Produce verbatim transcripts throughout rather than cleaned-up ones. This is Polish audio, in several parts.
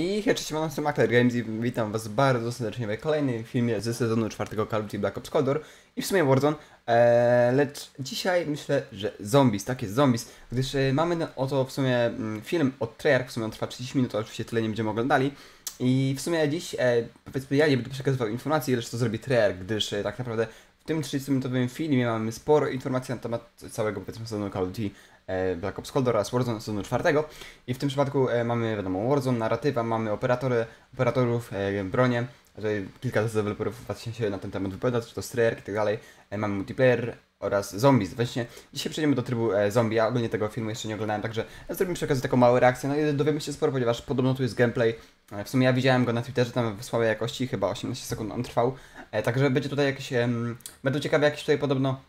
I hej, cześć, mam MaklerGames i witam was bardzo serdecznie w kolejnym filmie ze sezonu czwartego Call of Duty Black Ops Cold War i w sumie Warzone, eee, lecz dzisiaj myślę, że zombies, tak jest, zombies, gdyż e, mamy oto w sumie film od Treyarch, w sumie on trwa trzydzieści minut, oczywiście tyle nie będziemy oglądali. I w sumie dziś, e, powiedzmy, ja nie będę przekazywał informacji, lecz to zrobi Treyarch, gdyż e, tak naprawdę w tym trzydziestominutowym filmie mamy sporo informacji na temat całego, powiedzmy, sezonu Call of Duty Black Ops Cold War oraz Warzone sezonu czwartego. I w tym przypadku e, mamy, wiadomo, Warzone, narratywa, mamy operatory, operatorów, e, bronie. Tutaj kilka z deweloperów właśnie się na ten temat wypowiada, czy to Strayer i tak dalej. E, mamy multiplayer oraz zombies. Właśnie dzisiaj przejdziemy do trybu e, zombie. Ja ogólnie tego filmu jeszcze nie oglądałem, także zrobimy przy okazji taką małą reakcję. No i dowiemy się sporo, ponieważ podobno tu jest gameplay. E, w sumie ja widziałem go na Twitterze, tam w słabej jakości, chyba osiemnaście sekund on trwał. E, także będzie tutaj jakieś, e, będą ciekawe jakieś tutaj podobno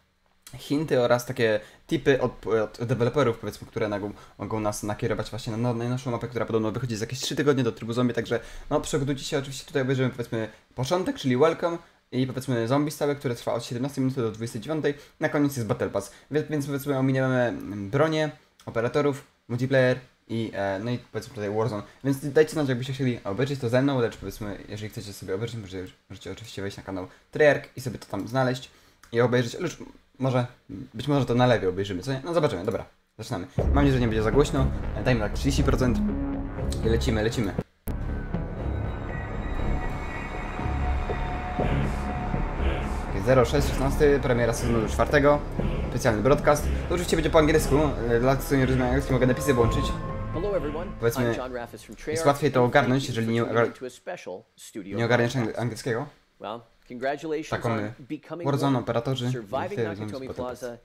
hinty oraz takie tipy od, od deweloperów, powiedzmy, które nagą, mogą nas nakierować właśnie na najnowszą mapę, która podobno wychodzi za jakieś trzy tygodnie do trybu zombie, także no przygotujcie się, oczywiście tutaj obejrzymy, powiedzmy, początek, czyli welcome i powiedzmy zombie stałe, które trwa od siedemnastej minuty do dwudziestej dziewiątej, na koniec jest battle pass, więc, więc powiedzmy ominiemy bronię, operatorów, multiplayer i e, no i powiedzmy tutaj Warzone, więc dajcie znać, jakbyście chcieli obejrzeć to ze mną, lecz powiedzmy, jeżeli chcecie sobie obejrzeć, możecie, możecie oczywiście wejść na kanał Treyarch i sobie to tam znaleźć i obejrzeć, lecz może, być może to na lewie obejrzymy, co nie? No zobaczymy, dobra, zaczynamy. Mam nadzieję, że nie będzie za głośno, dajmy tak trzydzieści procent i lecimy, lecimy. Okay, zero sześć szesnaście, premiera sezonu czwartego, specjalny broadcast. To oczywiście będzie po angielsku, dla tych, co nie rozumieją angielski, mogę napisy włączyć. Powiedzmy, jest łatwiej to ogarnąć, jeżeli nie, nie ogarniesz angielskiego. Congratulations on becoming Warzone operatorzy, surviving Nakatomi Plaza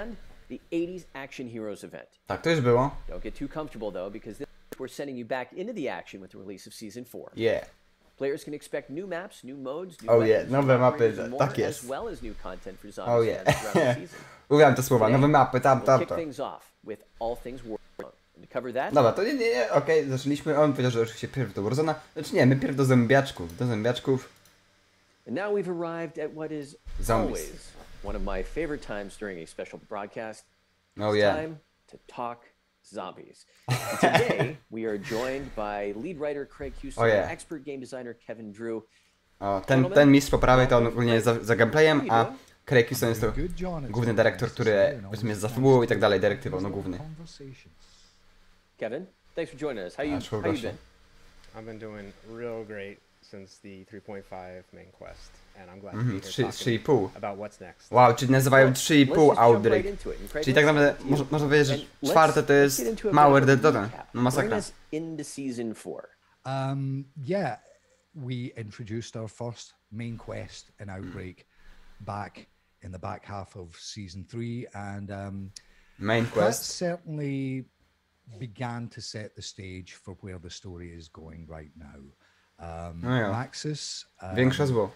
and the eighties action heroes event. Tak, to już było. Don't get too comfortable though because we're sending you back into the action with the release of season four. Yeah. Players can expect new maps, new modes, new oh yeah, nowe mapy, tak jest. As well as new content for zombies. Oh yeah. Uwielbiam te słowa, nowe mapy, tam tam tam. Dobra, to nie, nie, nie, okej, okay, zaczęliśmy. On powiedział, że oczywiście pierw do Warzone'a, lecz nie, my pierw do zębiaczków, do zębiaczków. And now we've arrived at what is zombies. Always one of my favorite times during a special broadcast. Oh it's yeah. Time to talk zombies. And today we are joined by lead writer Craig Houston, oh, yeah. and expert game designer Kevin Drew. O, ten ten mistrz po prawej to on ogólnie jest za, za gameplayem, a Craig Houston jest to główny dyrektor, który jest za fabułą i tak dalej, dyrektywą, no główny. Kevin, thanks for joining us. How you, how you been? I've been doing real great. Since the three point five main quest, and I'm glad mm-hmm. to be talking about what's next. Wow, czyli nazywają trzy i pół Outbreak. Czyli tak naprawdę można, można powiedzieć, że czwarte to jest Mauer Der Toten. No masakra. Um, yeah, we introduced our first main quest in Outbreak back in the back half of season three, and um, main quest that certainly began to set the stage for where the story is going right now. Um, no ja. Maxis um, większe zło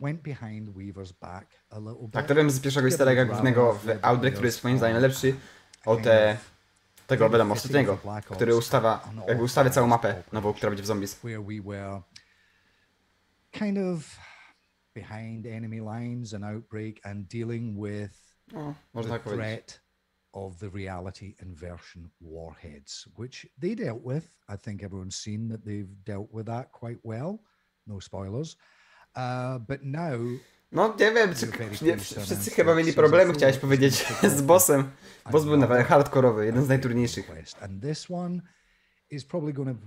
went behind Weaver's back a little bit. Aktorem z pierwszego starego głównego w Outbreak, który jest moim zdaniem lepszy od e, tego, wiadomo, ostatniego, który ustawa, jakby ustawia całą mapę nową, która będzie w zombies. Where we were kind of behind enemy lines in Outbreak and dealing with no, the tak threat of the reality inversion warheads, which they dealt with. I think everyone's seen that they've dealt with that quite well. No spoilers. Uh, but now... No, nie wiem, czy, nie, wszyscy chyba mieli problemy, chciałeś powiedzieć, z bossem. Boss był naprawdę hardkorowy, jeden z najtrudniejszych. And this one is probably going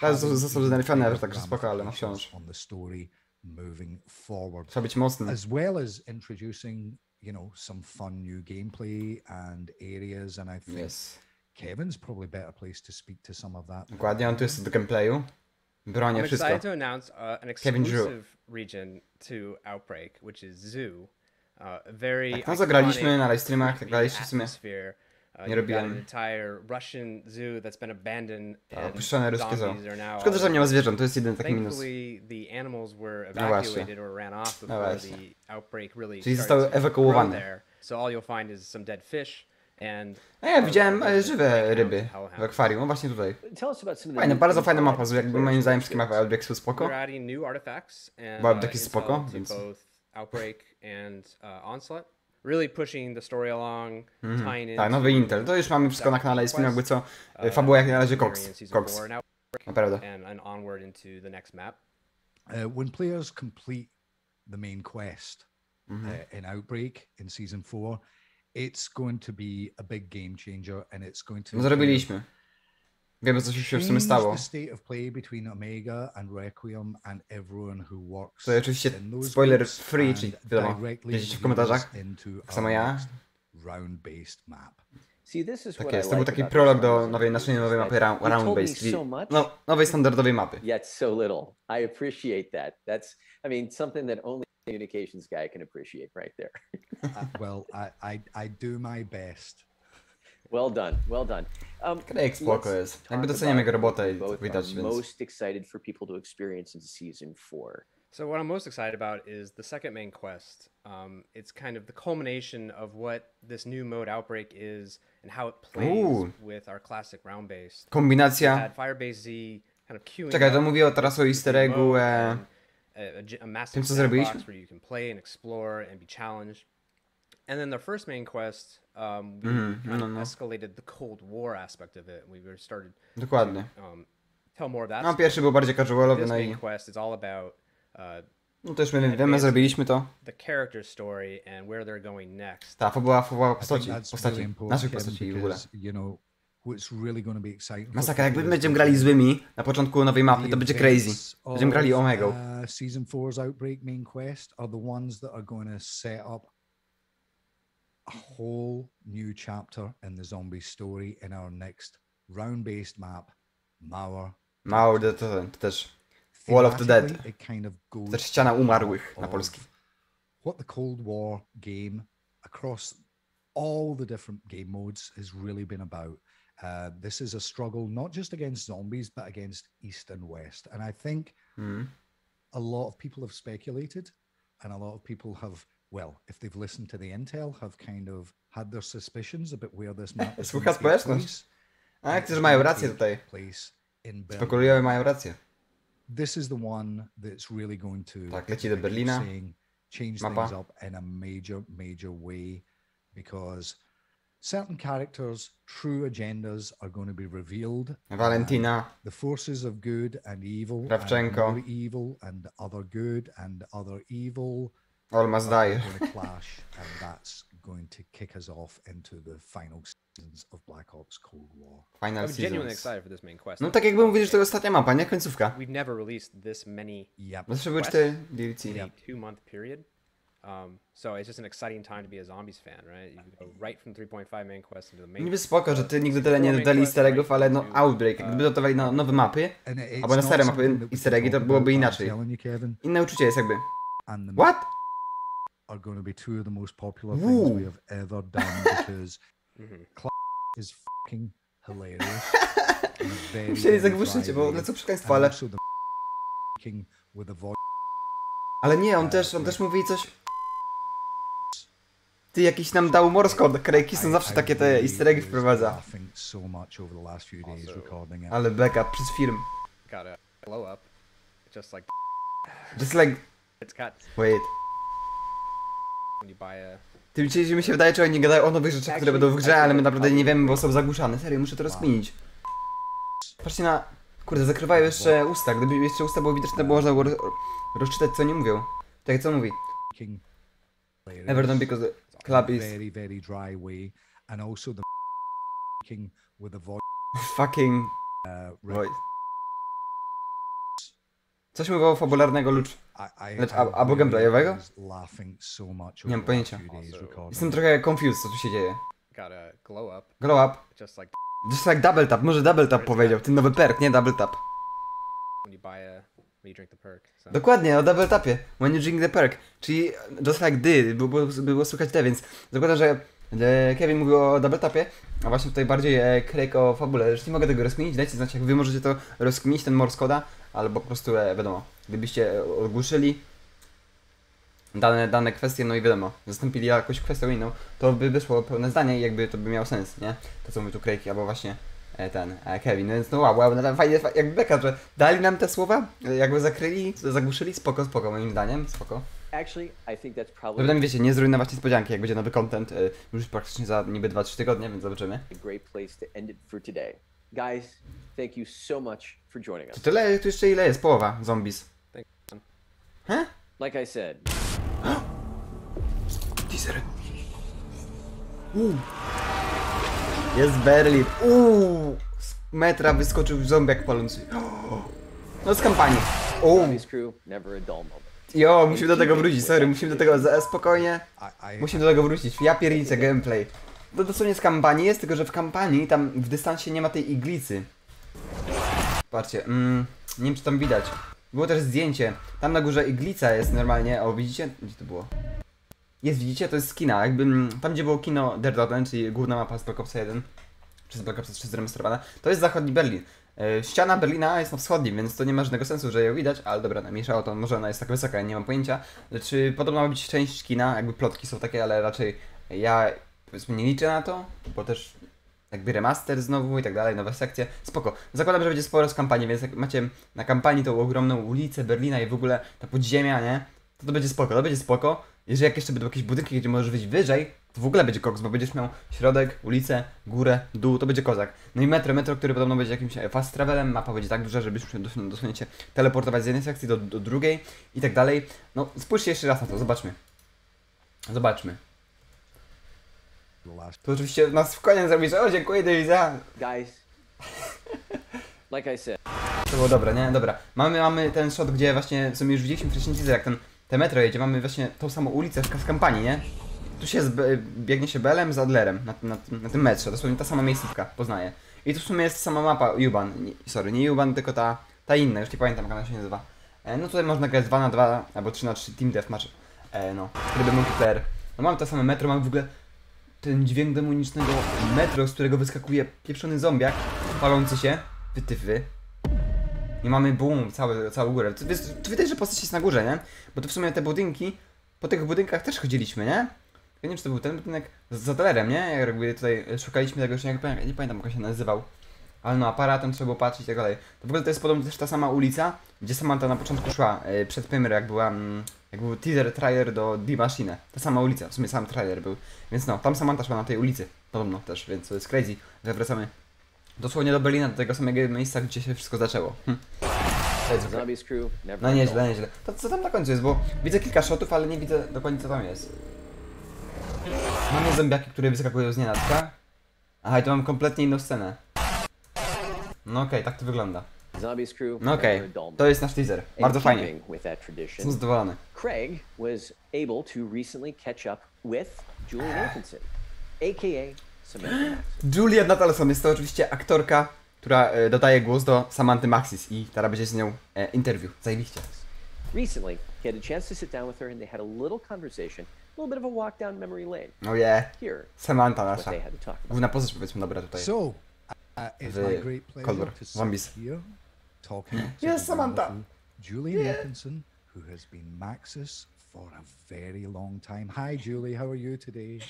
to został zdenerfowany, także spoko, ale no wciąż. Trzeba być mocny. As well as introducing you know, some fun new gameplay and areas, and I think yes. Kevin's probably better placed to speak to some of that. Dokładnie, on tu jest do gameplayu. Bronie, I'm wszystko. Excited to announce uh, an exclusive region to Outbreak, which is Zoo. Uh, very tak, no zagraliśmy na livestreamach, tak dalej, w sumie nie robiłem. To opuszczone ruskie zoo. Szkoda, że tam nie ma zwierząt, to jest jeden taki minus. No właśnie. No właśnie. Czyli zostały ewakuowane. A ja widziałem żywe ryby w akwarium, no właśnie tutaj. Fajne, bardzo fajna mapa, jakby moim zdaniem wszystkie mapy Outbreak są spoko. Bo Outbreak jest spoko, więc... Really pushing the story along, mm. tying in. Tak, nowy Intel. To już mamy wszystko na kanale, jest jakby co. Fabuła jak na razie Cox. Cox. Naprawdę. And, and onward into the next map. Uh, when players complete the main quest mm-hmm. uh, in Outbreak in season four, it's going to be a big game changer, and it's going to. Zrobiliśmy. Wiemy, co się w sumie stało. To oczywiście spoiler free, czyli wiadomo, widzicie w komentarzach, tak samo ja. Tak jest, to był taki prolog do nowej, naszej nowej mapy round-based, czyli no, nowej standardowej mapy. Communications guy can appreciate right there. uh, well, I, I I do my best. Well done, well done. Um, Craig, spoko jest. Jakby doceniam jego robotę i widać, więc. Most excited for people to experience in season four. So what I'm most excited about is the second main quest. Um, it's kind of the culmination of what this new mode Outbreak is and how it plays Ooh. With our classic round-based. Kombinacja. Firebase Z kind of queuing. Czekaj, to mówię teraz o easter eggu. E... A, a massive sandbox where you can play and explore and be challenged. And then the first main quest, um, we mm, kind no, of no. escalated the Cold War aspect of it. We started Dokładnie. To um, tell more of that. No, pierwszy był bardziej casualowy, no i... quest is all about, uh, no to już my wiemy, zrobiliśmy to. The character story and where they're going next. Ta, fabuła, fabuła postaci, postaci, really naszych postaci i w ogóle. You know, really masakra, jak będziemy grali złymi na początku nowej mapy, to będzie crazy. Będziemy grali Omegą. Uh, season four's Outbreak main quest are the ones that are going to set up a whole new chapter in the zombie story in our next round-based map, Mauer. Mauer Der Toten, to też Wall of the Dead, to też ściana umarłych na polski. What the Cold War game across all the different game modes has really been about. Uh, this is a struggle not just against zombies, but against East and West. And I think mm. a lot of people have speculated, and a lot of people have, well, if they've listened to the intel, have kind of had their suspicions about where this map is going to take place. A jak to, że mają rację tutaj. Spekulują, mają rację. This is the one that's really going to tak, leci do Berlina. Saying, change Mapa. Things up in a major, major way, because certain characters' true agendas are going to be revealed. Valentina. The forces of good and evil. Krawczenko. And evil and other good and other evil. Almost die. Clash, and that's going to kick us off into the final seasons of Black Ops Cold War. Final seasons. I'm genuinely excited for this main quest. No, tak jakby mówili, że to ostatnia mapa, nie końcówka. We've never released this many. Yep. Quests in a two-month period. Um, so it's just an exciting time to be a Zombies fan, right? You go right from three point five main quest into the main. Niby spoko, że ty nigdy tyle nie dodali easter eggów, ale no Outbreak, gdyby dodawali na nowe mapy, albo na stare mapy easter eggi, to byłoby inaczej. Inne uczucie jest jakby. What? Are going to be two of the most popular things we have ever done because is fucking hilarious. Musieli zagłuszyć, bo no co przekleństwo, ale... Ale nie, on też, on też mówi coś... Ty jakiś nam dał Morse code. Craig Houston zawsze takie te easter eggi wprowadza. Ale beka przez film. Just like... Wait. Tym czyli mi się wydaje, że oni gadają o nowych rzeczach, które będą w grze, ale my naprawdę nie wiemy, bo są zagłuszane. Serio, muszę to rozkminić. Patrzcie na... Kurde, zakrywają jeszcze usta. Gdyby jeszcze usta było widoczne, było można rozczytać, co oni mówią. Tak, co mówi? Everton because the club is very very dry way and also the fucking with a voice fucking right. Coś mówiło fabularnego lucz, lecz albo gameplayowego? Nie mam pojęcia. Jestem trochę confused, co tu się dzieje. Glow up. Just like double tap, może double tap powiedział, ten nowy perk, nie double tap. Dokładnie, o double tapie. When you drink the perk. Czyli just like dy, by było, było słychać te, więc zakładam, że Kevin mówił o double tapie, a właśnie tutaj bardziej e, Craig o fabule. Zresztą nie mogę tego rozkminić, dajcie znać, jak wy możecie to rozkminić, ten Morse code'a, albo po prostu, e, wiadomo, gdybyście ogłuszyli dane, dane kwestie, no i wiadomo, zastąpili jakąś kwestią inną, to by wyszło pełne zdanie i jakby to by miało sens, nie? To co mówi tu Craig, albo właśnie... ten Kevin, no więc no wow, wow, fajnie, jakby beka, że dali nam te słowa, jakby zakryli, zagłuszyli, spoko, spoko, moim zdaniem, spoko. Żeby tam, wiecie, nie zrujnować niespodzianki, jak będzie nowy content, już praktycznie za niby dwa trzy tygodnie, więc zobaczymy. Guys, thank you so much for joining us. To tyle, to jeszcze ile jest? Połowa zombies. Huh? Like I said. Teaser. Uuu. Jest Berlin. Uuu. Z metra wyskoczył zombiak palący. No z kampanii. Uuu. Jo, musimy do tego wrócić, sorry, musimy do tego, spokojnie. Musimy do tego wrócić, ja piernicę gameplay. To dosłownie z kampanii jest, tylko że w kampanii tam w dystansie nie ma tej iglicy. Patrzcie, mm, nie wiem czy tam widać. Było też zdjęcie, tam na górze iglica jest normalnie, o widzicie? Gdzie to było? Jest, widzicie? To jest kina, jakby tam gdzie było kino Der Toten, czyli główna mapa z Black Opsa jeden, czy z Black Opsa trzy zremasterowana, to jest zachodni Berlin. Ściana Berlina jest na wschodnim, więc to nie ma żadnego sensu, że ją widać, ale dobra, namieszało to, może ona jest tak wysoka, ja nie mam pojęcia. Czy podobno ma być część kina, jakby plotki są takie, ale raczej ja powiedzmy nie liczę na to, bo też jakby remaster znowu i tak dalej, nowe sekcje, spoko. Zakładam, że będzie sporo z kampanii, więc jak macie na kampanii tą ogromną ulicę Berlina i w ogóle ta podziemia, nie? To to będzie spoko, to będzie spoko. Jeżeli jak jeszcze będą jakieś budynki, gdzie możesz wyjść wyżej, to w ogóle będzie koks, bo będziesz miał środek, ulicę, górę, dół, to będzie kozak. No i metro, metro, który podobno będzie jakimś fast travelem, mapa będzie tak duża, że byśmy dosłownie się teleportować z jednej sekcji do, do drugiej i tak dalej. No spójrzcie jeszcze raz na to, zobaczmy. Zobaczmy. To oczywiście nas w koniec zrobi, że o dziękuję, do widzenia. Guys. Like I said. To było dobre, nie? Dobra. Mamy, mamy ten shot, gdzie właśnie, w sumie już widzieliśmy wcześniej, jak ten te metro jedzie, mamy właśnie tą samą ulicę w kampanii, nie? Tu się biegnie się Belem z Adlerem na, na, na tym metrze, dosłownie ta sama miejscówka, poznaję. I tu w sumie jest sama mapa U ban, sorry, nie U ban, tylko ta, ta inna, już nie pamiętam jak ona się nazywa. E, no tutaj można grać dwa na dwa albo trzy na trzy Team Deathmatch, e, no, tryby multiplayer. No mamy to same metro, mamy w ogóle ten dźwięk demonicznego metro, z którego wyskakuje pieprzony zombiak palący się, wytyfy. I mamy boom, całe, całą górę. Tu, tu widać, że postać jest na górze, nie? Bo to w sumie te budynki, po tych budynkach też chodziliśmy, nie? Ja nie wiem, czy to był ten budynek z, z Adlerem, nie? Jak jakby tutaj szukaliśmy tego, już nie, nie pamiętam, jak on się nazywał. Ale no, aparatem trzeba było patrzeć i tak dalej. To w ogóle to jest podobno też ta sama ulica, gdzie Samantha na początku szła, yy, przed premier, jak była, mm, jak był teaser Trayor do The Machine. Ta sama ulica, w sumie sam Trayor był. Więc no, tam Samantha szła na tej ulicy, podobno też, więc to jest crazy, że wracamy dosłownie do Berlina, do tego samego miejsca, gdzie się wszystko zaczęło. Hm. No nieźle, nieźle. To co tam na końcu jest, bo widzę kilka shotów, ale nie widzę dokładnie co tam jest. Mamy zębiaki, które wyskakują z nienacka. Aha, i tu mam kompletnie inną scenę. No okej, okay, tak to wygląda. No okej, okay. To jest nasz teaser. Bardzo fajnie. Jestem zadowolony. Craig was able to recently catch up with Julie Nathanson, a k a. Julia Nathanson jest to oczywiście aktorka, która e, dodaje głos do Samanthy Maxis i teraz będzie z nią e, interview. Zajebiście. Recently, he had a chance to sit down with her and they had a little conversation, a little bit of a walk down memory lane. Oh yeah. Here, Samantha nasza. Główna postać powiedzmy dobra tutaj. So, it's my great pleasure to see you talking to Samantha. Julie Nathanson, who has been Maxis for a very long time. Hi Julie, how are you today?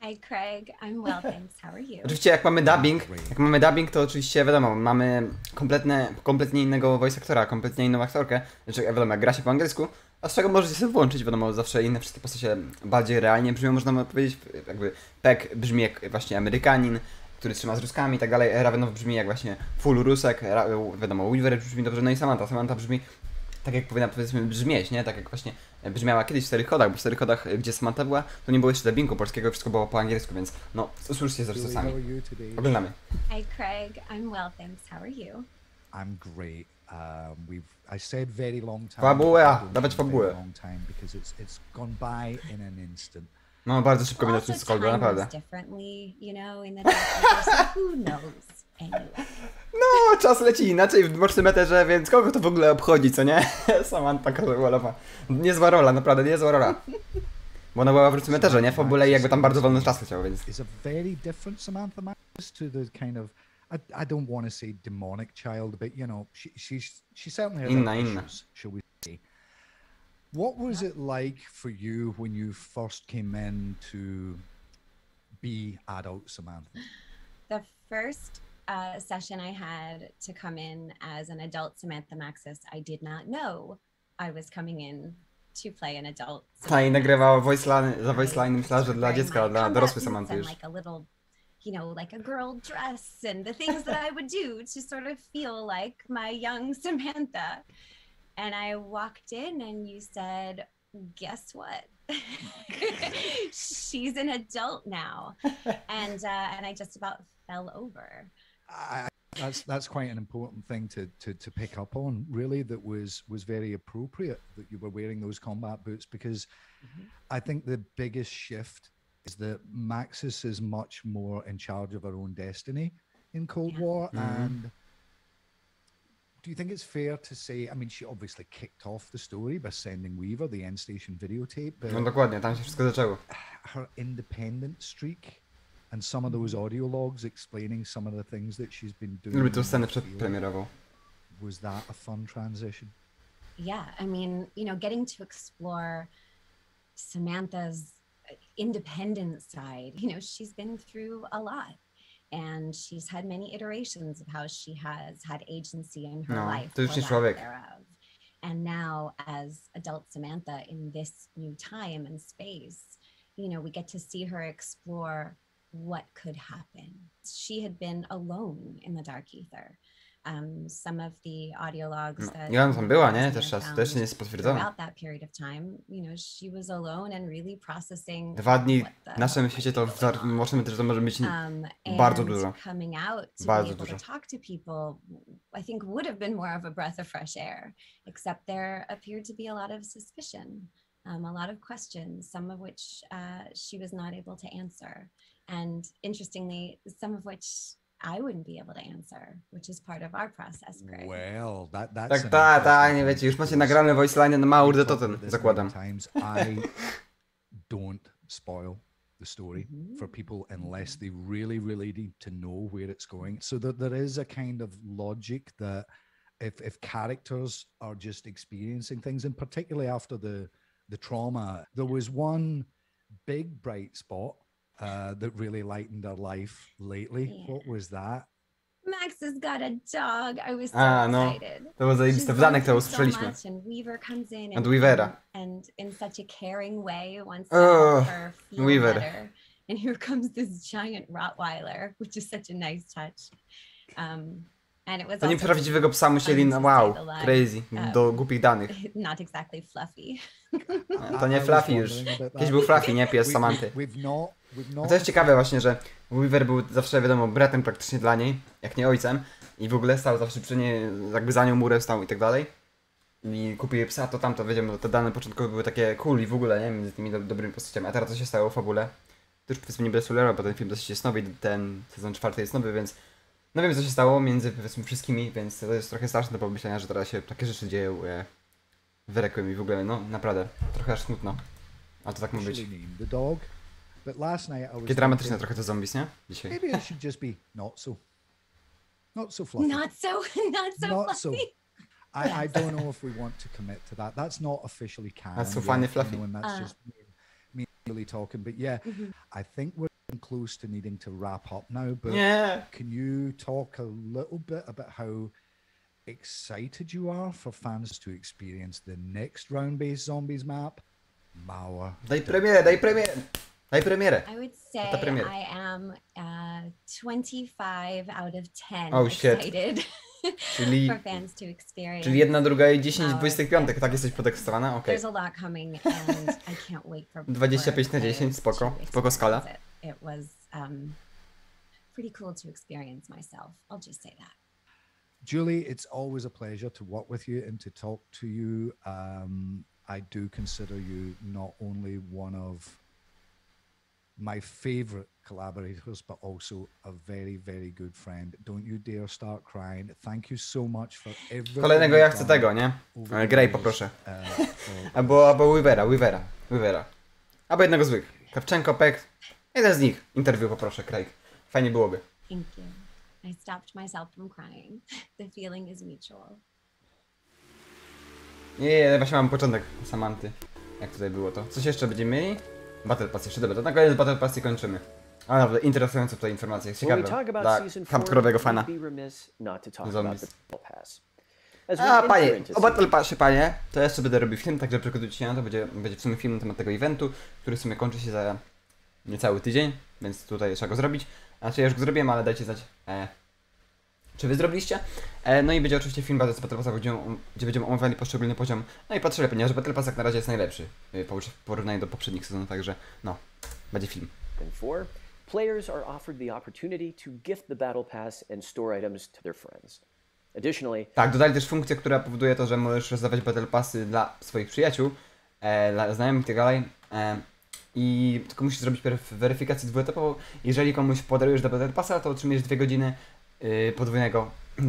Hi Craig, I'm well, thanks. How are you? Oczywiście jak mamy dubbing, jak mamy dubbing to oczywiście wiadomo, mamy kompletne, kompletnie innego voice actora, kompletnie inną aktorkę, znaczy wiadomo jak gra się po angielsku, a z czego możecie sobie włączyć, wiadomo zawsze inne wszystkie postacie bardziej realnie brzmią, można powiedzieć, jakby Peck brzmi jak właśnie Amerykanin, który trzyma z Ruskami i tak dalej, Ravenow brzmi jak właśnie full Rusek, Ra wiadomo Weaver brzmi dobrze, no i Samantha, Samantha brzmi tak jak powinna powiedzmy brzmieć, nie? Tak jak właśnie brzmiała kiedyś w Czterech Kodach, bo w Czterech Kodach, gdzie Samantha była, to nie było jeszcze dubbingu polskiego, wszystko było po angielsku, więc no, usłyszcie zresztą sami. Oglądamy. Hi Craig, I'm well, thanks. How are you? I'm great. Um, we've I said very long time. Fabuła, dawać fabułę. Because it's it's gone by in an instant. No, bardzo szybko minął ten Cold War, naprawdę. No, czas leci inaczej w bocznym meterze, więc kogo to w ogóle obchodzi, co nie? Samantha Kozowolowa. Niezła rola, naprawdę niezła rola. Bo ona była w bocznym meterze, nie? W ogóle jakby tam bardzo wolny czas leciał, więc... It's a very different Samantha Maxis to the kind of... I don't want to say demonic child, but you know, she certainly has issues, shall we say. What was it like for you when you first came in to be adult Samantha? The first uh, session I had to come in as an adult Samantha Maxis, I did not know I was coming in to play an adult. Ta i nagrywała voice line, za voice line myślała, że dla dziecka, dla dorosłej Samanty już. Like a little, you know, like a girl dress and the things that I would do to sort of feel like my young Samantha. And I walked in and you said, guess what? She's an adult now. And uh, and I just about fell over. I, that's that's quite an important thing to, to to pick up on, really. That was was very appropriate that you were wearing those combat boots, because mm-hmm. I think the biggest shift is that Maxis is much more in charge of her own destiny in Cold yeah. War. Mm-hmm. And do you think it's fair to say, I mean, she obviously kicked off the story by sending Weaver the end station videotape, but no, dokładnie, tam się wszystko zaczęło. Her independent streak and some of those audio logs explaining some of the things that she's been doing. Robię tą scenę przedpremierową. Was that a fun transition? Yeah, I mean, you know, getting to explore Samantha's independent side. You know, she's been through a lot. And she's had many iterations of how she has had agency in her no, life or lack thereof. And now as adult Samantha in this new time and space, you know, we get to see her explore what could happen. She had been alone in the dark ether. Um, some of the audio logs that yeah, tam była, nie? Też, też nie jest potwierdzone. About that period of time, you know, she was alone and really processing. Dwa dni w naszym świecie to możemy też to może być bardzo dużo. Coming out to be able to talk to people, I think would have been more of a breath of fresh air, except there appeared to be a lot of suspicion, um, a lot of questions, some of which uh, she was not able to answer, and interestingly, some of which I wouldn't be able to answer, which is part of our process, Greg. Well, that, that's tak, tak, tak, nie wiecie, już macie nagrane voice line na Mauer Der Toten, zakładam. Sometimes I don't spoil the story mm-hmm. for people unless they really, really need to know where it's going. So that there is a kind of logic that if, if characters are just experiencing things, and particularly after the, the trauma, there was one big bright spot Uh, that really lightened her life lately. Yeah. What was that? Max has got a dog. I was so ah, excited. No. To was a wstanek, to usłyszeliśmy. So and Weaver comes in and, and, and in such a caring way wants to oh, help her feel Weaver. better. And here comes this giant Rottweiler, which is such a nice touch. Um, and it was also nieprawdziwego psa musieli na wow, crazy, um, do głupich danych. Not exactly fluffy. To nie Fluffy już. Kiedyś był Fluffy, nie? Pies Samanthy. A to jest ciekawe właśnie, że Weaver był zawsze, wiadomo, bratem praktycznie dla niej, jak nie ojcem, i w ogóle stał zawsze przy niej, jakby za nią murem stał i tak dalej. I kupił psa, to tamto, wiadomo, te dane początkowe były takie cool i w ogóle, nie? Między tymi do, dobrymi postaciami. A teraz co się stało w fabule? To już powiedzmy nie będę spoilerował, bo ten film dosyć jest nowy, ten sezon czwarty jest nowy, więc no wiem co się stało między powiedzmy wszystkimi, więc to jest trochę straszne do pomyślenia, że teraz się takie rzeczy dzieją. E, Wyrekły mi w ogóle, no naprawdę, trochę aż smutno. A to tak ma być. Takie dramatyczne trochę te zombies, nie? Dzisiaj. Maybe it should just be not so, not so fluffy. Not so, not so not fluffy. So. I, I don't know if we want to commit to that. That's not officially canon. That's so funny, fluffy. You know, and that's uh. just me, me really talking. But yeah, mm-hmm. I think we're close to needing to wrap up now. But yeah. Can you talk a little bit about how excited you are for fans to experience the next round-based zombies map? Mauer. Daj premierę, daj premierę. I would say I am uh, twenty-five out of ten oh, excited czyli, for fans to experience. Czyli jedna, druga i dziesięć, dwadzieścia pięć, tak jesteś podekscytowana? Okay. There's a lot coming and I can't wait for dwadzieścia pięć na dziesięć, spoko, spoko skala. It, it was um, pretty cool to experience myself, I'll just say that. Julie, it's always a pleasure to work with you and to talk to you. Um, I do consider you not only one of my favorite collaborators, but also a very, very good friend. Don't you dare start crying. Thank you so much for everything. Kolejnego ja chcę tego, nie? Grey poproszę. Albo, albo Weavera, Weavera, Weavera. Albo jednego z złych. Krawczenko, Peck. Jeden z nich. Interview poproszę, Craig. Fajnie byłoby. Thank you. I stopped myself from crying. The feeling is mutual. Nie, ja właśnie mam początek Samanthy. Jak tutaj było to. Coś jeszcze będziemy mieli? Battle Pass jeszcze, dobra, to na koniec Battle Pass i kończymy. A naprawdę interesujące tutaj informacje, ciekawe dla hardkorowego fana. Zombies. A panie, o Battle Passie panie, to jeszcze będę robił film, także przygotujcie się na to, będzie, będzie w sumie film na temat tego eventu, który w sumie kończy się za niecały tydzień, więc tutaj trzeba go zrobić. Znaczy, ja już go zrobiłem, ale dajcie znać, e, czy wy zrobiliście. E, no i będzie oczywiście film bardzo z Battle Passa, gdzie będziemy omawiali poszczególny poziom. No i patrzę lepiej, że Battle Pass jak na razie jest najlepszy w porównaniu do poprzednich sezonów, także no, będzie film. cztery. Players are offered the opportunity to gift the Battle Pass and store items to their friends. Additionally, tak, dodali też funkcję, która powoduje to, że możesz rozdawać Battle Passy dla swoich przyjaciół, e, dla znajomych i tak dalej. E, I tylko musisz zrobić weryfikację dwuetapową. Jeżeli komuś podarujesz do Battle Passa, to otrzymujesz dwie godziny y, podwójnego y,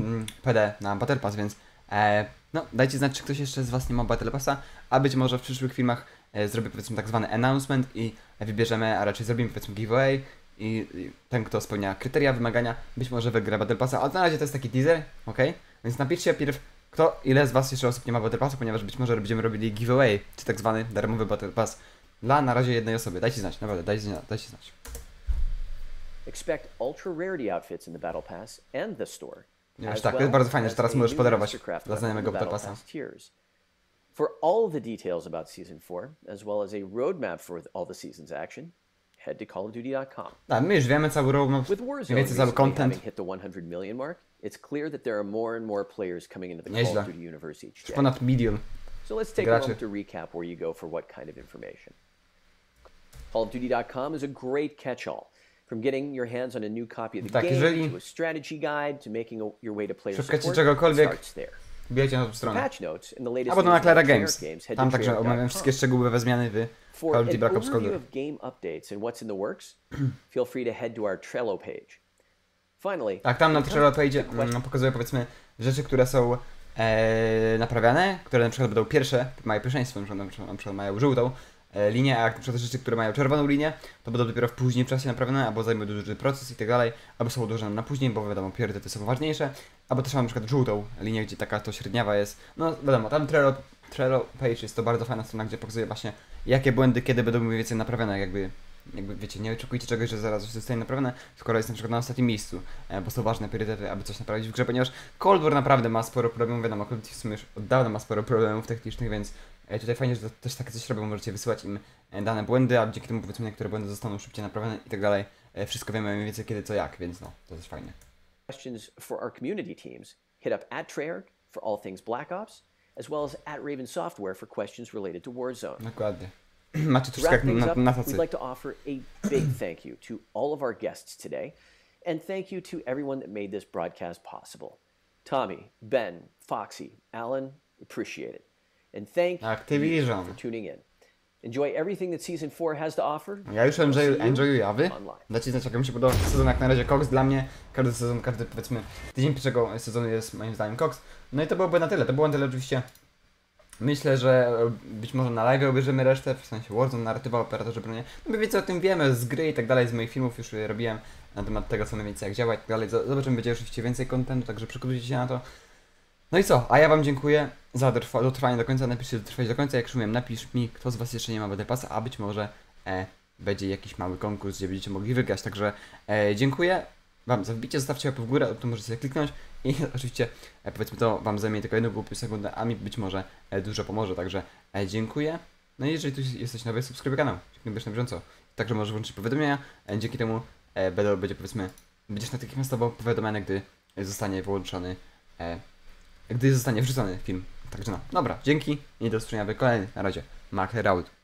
P D na Battle Pass, więc e, no, dajcie znać, czy ktoś jeszcze z was nie ma Battle Passa, a być może w przyszłych filmach e, zrobię powiedzmy tak zwany announcement i wybierzemy, a raczej zrobimy powiedzmy giveaway i, i ten, kto spełnia kryteria, wymagania, być może wygra Battle Passa, a na razie to jest taki teaser, ok? Więc napiszcie pierw, kto, ile z was jeszcze osób nie ma Battle Passa, ponieważ być może będziemy robili giveaway, czy tak zwany darmowy Battle Pass dla na razie jednej osoby. Dajcie znać, naprawdę, dajcie znać, dajcie znać. Expect ultra rarity outfits in the Battle Pass and the store. No tak, to jest bardzo fajne, że teraz możesz podarować dla znajomego Battle Passa. For all the details about season four, as well as a roadmap for all the season's action, head to call of duty dot com. Tak, my już wiemy cały roadmap, wiemy cały content. Having hit the one hundred million mark, it's clear that there are more and more players coming into the Call of Duty universe each day. Ponad milion. So let's take a moment to recap where you go for what kind of information. call of duty dot com is a great catch-all, from getting your hands on a new copy of the tak, game to a strategy guide to making a, your way to player support. Czegokolwiek, bijecie na tą stronę. Albo do Maklera Games. Tam także omawiam wszystkie szczegółowe zmiany w Call of Duty Black Ops Cold War. For an overview of game updates and what's in the works, feel free to head to our Trello page. Finally, tak, tam na Trello page no, pokazuję powiedzmy rzeczy, które są e, naprawiane, które na przykład będą pierwsze, mają pierwszeństwo, na przykład, na przykład mają żółtą linię, a jak na przykład rzeczy, które mają czerwoną linię, to będą dopiero w później czasie naprawione, albo zajmą duży proces i tak dalej, albo są odłożone na później, bo wiadomo, priorytety są ważniejsze, albo też mam na przykład żółtą linię, gdzie taka to średniawa jest, no wiadomo, tam Trello, Trello Page jest to bardzo fajna strona, gdzie pokazuje właśnie, jakie błędy, kiedy będą mniej więcej naprawione, jakby, jakby wiecie, nie oczekujcie czegoś, że zaraz coś zostanie naprawione, skoro jest na przykład na ostatnim miejscu, bo są ważne priorytety, aby coś naprawić w grze, ponieważ Cold War naprawdę ma sporo problemów, wiadomo, Cold War w sumie już od dawna ma sporo problemów technicznych, więc tutaj fajnie, że to, też takie coś robią, możecie wysyłać im dane błędy, a dzięki temu powiedzmy niektóre błędy zostaną szybciej naprawione i tak dalej. Wszystko wiemy mniej więcej kiedy, co, jak, więc no, to też fajne. Questions for our community teams. Hit up at Trayor for all things Black Ops, as well as at Raven Software for questions related to Warzone. Dokładnie. Macie to wszystko na, na tacy. We'd like to offer a big thank you to all of our guests today, and thank you to everyone that made this broadcast possible. Tommy, Ben, Foxy, Alan, appreciate it. And thank Activision for tuning in. Enjoy everything that season four has to offer. Ja już enjoy, enjoyuję, a wy? Dajcie znać, jak mi się podoba sezon, jak na razie Cox. Dla mnie każdy sezon, każdy powiedzmy tydzień pierwszego sezonu jest moim zdaniem Cox. No i to byłoby na tyle, to było na tyle oczywiście. Myślę, że być może na live obejrzymy resztę, w sensie Warzone, narratywa, operatorzy broni. No bo wiecie, o tym wiemy z gry i tak dalej, z moich filmów już robiłem na temat tego, co mniej więcej jak działa i tak dalej. Zobaczymy, będzie oczywiście więcej kontentu, także przygotujcie się na to. No i co? A ja wam dziękuję za dotrwa, dotrwanie do końca, napiszcie dotrwać do końca, jak już mówiłem, napisz mi, kto z was jeszcze nie ma Battle Passa, a być może e, będzie jakiś mały konkurs, gdzie będziecie mogli wygrać, także e, dziękuję wam za wbicie, zostawcie łapę w górę, to możecie kliknąć i oczywiście e, powiedzmy to wam zajmie tylko jedną sekundę, a mi być może e, dużo pomoże, także e, dziękuję. No i jeżeli tu jesteś nowy, subskrybuj kanał, dziękuję, będziesz na bieżąco, także możesz włączyć powiadomienia, e, dzięki temu e, będą, będzie powiedzmy, będziesz natychmiastowo powiadomiony, gdy zostanie wyłączony e, gdy zostanie wrzucony film. Także no, dobra, dzięki i do usłyszenia w kolejnym. Na razie, Makler out.